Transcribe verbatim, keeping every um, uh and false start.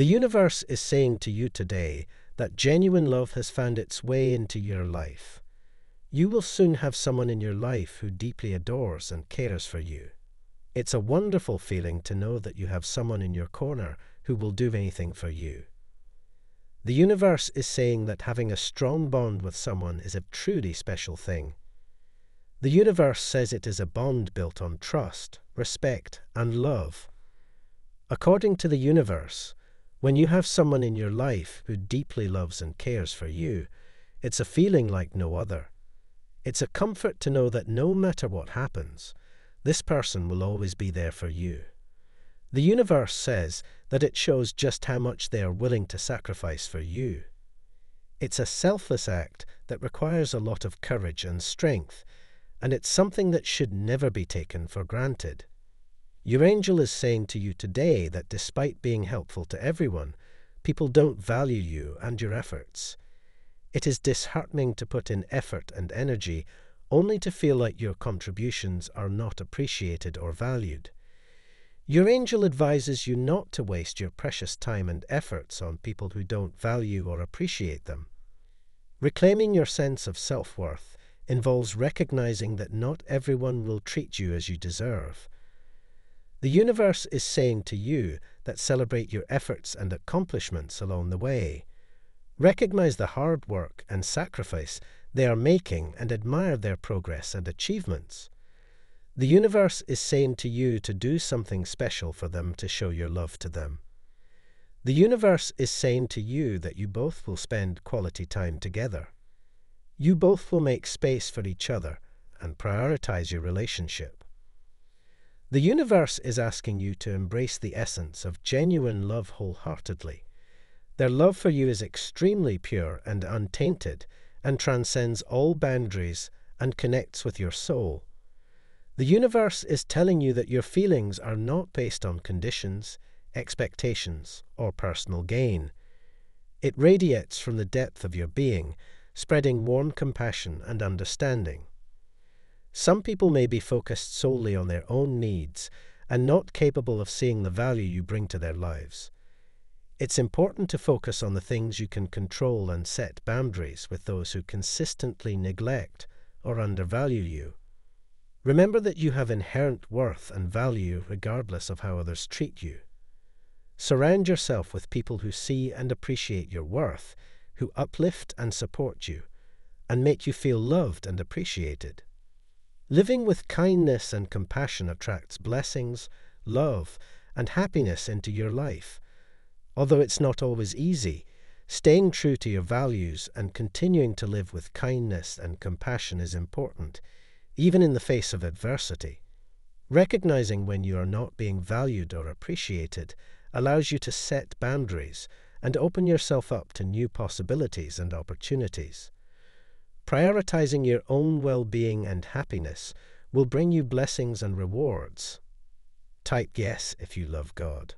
The universe is saying to you today that genuine love has found its way into your life. You will soon have someone in your life who deeply adores and cares for you. It's a wonderful feeling to know that you have someone in your corner who will do anything for you. The universe is saying that having a strong bond with someone is a truly special thing. The universe says it is a bond built on trust, respect, and love. According to the universe, when you have someone in your life who deeply loves and cares for you, it's a feeling like no other. It's a comfort to know that no matter what happens, this person will always be there for you. The universe says that it shows just how much they are willing to sacrifice for you. It's a selfless act that requires a lot of courage and strength, and it's something that should never be taken for granted. Your angel is saying to you today that despite being helpful to everyone, people don't value you and your efforts. It is disheartening to put in effort and energy only to feel like your contributions are not appreciated or valued. Your angel advises you not to waste your precious time and efforts on people who don't value or appreciate them. Reclaiming your sense of self-worth involves recognizing that not everyone will treat you as you deserve. The universe is saying to you that celebrate your efforts and accomplishments along the way. Recognize the hard work and sacrifice they are making and admire their progress and achievements. The universe is saying to you to do something special for them to show your love to them. The universe is saying to you that you both will spend quality time together. You both will make space for each other and prioritize your relationship. The universe is asking you to embrace the essence of genuine love wholeheartedly. Their love for you is extremely pure and untainted and transcends all boundaries and connects with your soul. The universe is telling you that your feelings are not based on conditions, expectations, or personal gain. It radiates from the depth of your being, spreading warm compassion and understanding. Some people may be focused solely on their own needs and not capable of seeing the value you bring to their lives. It's important to focus on the things you can control and set boundaries with those who consistently neglect or undervalue you. Remember that you have inherent worth and value regardless of how others treat you. Surround yourself with people who see and appreciate your worth, who uplift and support you, and make you feel loved and appreciated. Living with kindness and compassion attracts blessings, love, and happiness into your life. Although it's not always easy, staying true to your values and continuing to live with kindness and compassion is important, even in the face of adversity. Recognizing when you are not being valued or appreciated allows you to set boundaries and open yourself up to new possibilities and opportunities. Prioritizing your own well-being and happiness will bring you blessings and rewards. Type yes if you love God.